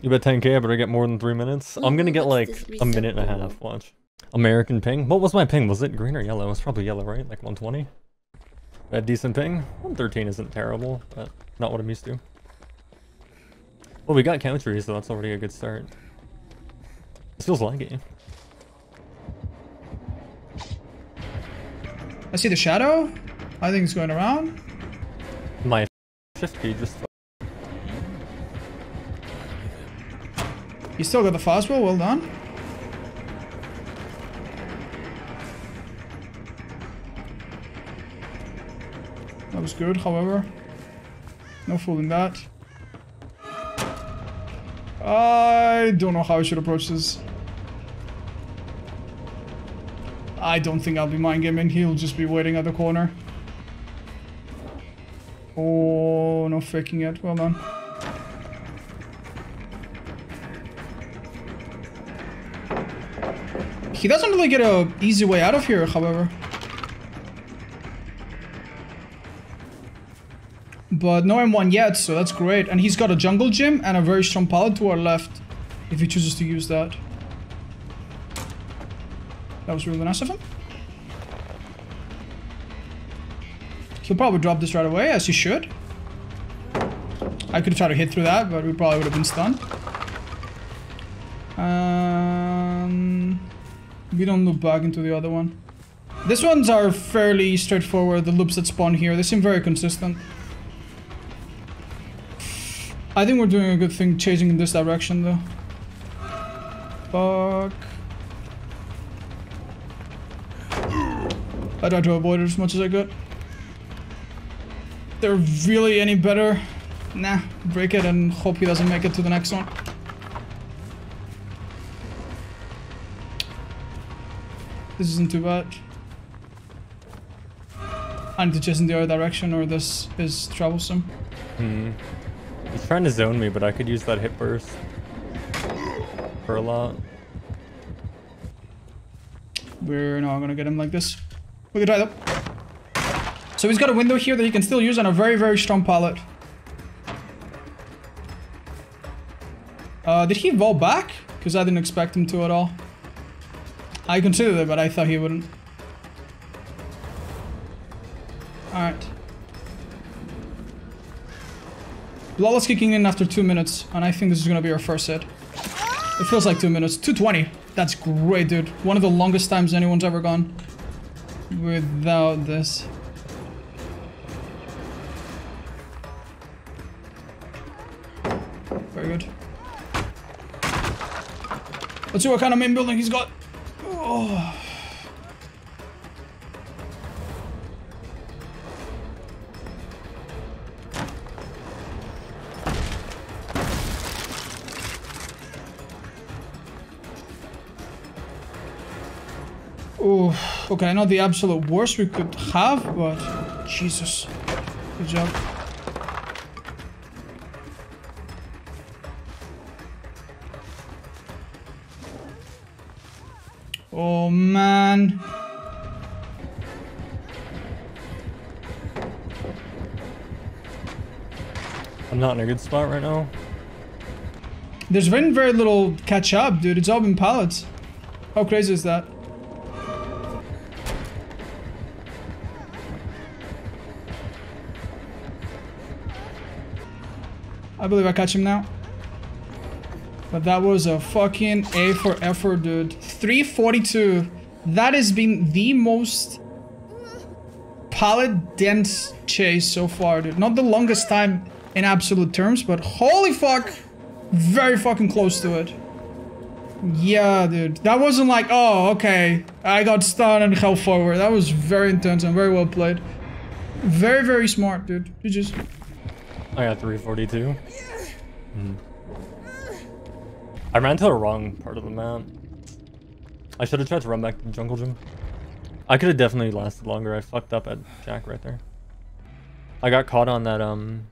You bet 10K I better get more than 3 minutes. I'm gonna get like a minute and a half. Watch. American ping. What was my ping? Was it green or yellow? It's probably yellow, right? Like 120? A decent ping. 113 isn't terrible, but not what I'm used to. Well, we got countries, so that's already a good start. This feels laggy. I see the shadow. I think it's going around. My shift key just... You still got the fast roll, well done. That was good, however. No fooling that. I don't know how I should approach this. I don't think I'll be mind gaming. He'll just be waiting at the corner. Oh, no faking it. Well done. He doesn't really get an easy way out of here, however. But no M1 yet, so that's great. And he's got a jungle gym and a very strong pallet to our left, if he chooses to use that. That was really nice of him. He'll probably drop this right away, as he should. I could try to hit through that, but we probably would have been stunned. We don't loop back into the other one. These ones are fairly straightforward, the loops that spawn here. They seem very consistent. I think we're doing a good thing chasing in this direction, though. Fuck. I tried to avoid it as much as I could. They're really any better. Nah, break it and hope he doesn't make it to the next one. This isn't too bad. I need to chase in the other direction or this is troublesome. He's trying to zone me, but I could use that hip burst for a lot. We're not gonna get him like this. We can try though. So he's got a window here that he can still use on a very, very strong pallet. Did he vault back? Because I didn't expect him to at all. I considered it, but I thought he wouldn't. Alright. Lala's kicking in after 2 minutes, and I think this is gonna be our first hit. It feels like 2 minutes. 2:20. That's great, dude. One of the longest times anyone's ever gone without this. Very good. Let's see what kind of main building he's got. Oh. Ooh. Okay, not the absolute worst we could have, but Jesus. Good job. Oh, man. I'm not in a good spot right now. There's been very little catch up, dude. It's all been pallets. How crazy is that? I believe I catch him now. But that was a fucking A for effort, dude. 342. That has been the most pallet dense chase so far, dude. Not the longest time in absolute terms, but holy fuck, very fucking close to it. Yeah, dude. That wasn't like, oh, okay, I got stunned and held forward. That was very intense and very well played. Very, very smart, dude. You just... I got 342. I ran to the wrong part of the map. I should have tried to run back to the jungle gym. I could have definitely lasted longer. I fucked up at Jack right there. I got caught on that, on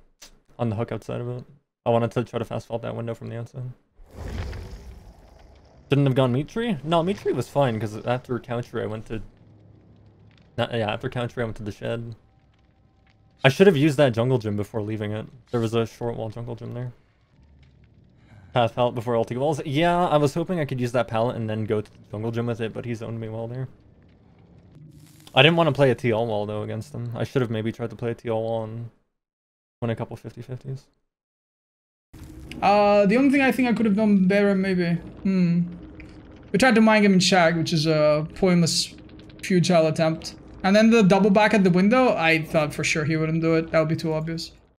the hook outside of it. I wanted to try to fast vault that window from the outside. Shouldn't have gone meat tree? No, meat tree was fine because after couch tree I went to... after couch tree I went to the shed. I should have used that jungle gym before leaving it. There was a short wall jungle gym there. Path pallet before ulting walls. Yeah, I was hoping I could use that pallet and then go to the jungle gym with it, but he zoned me well there. I didn't want to play a TL wall though against him. I should have maybe tried to play a TL wall and win a couple 50-50s. The only thing I think I could have done better maybe. We tried to mind game in Shag, which is a pointless futile attempt. And then the double back at the window, I thought for sure he wouldn't do it. That would be too obvious.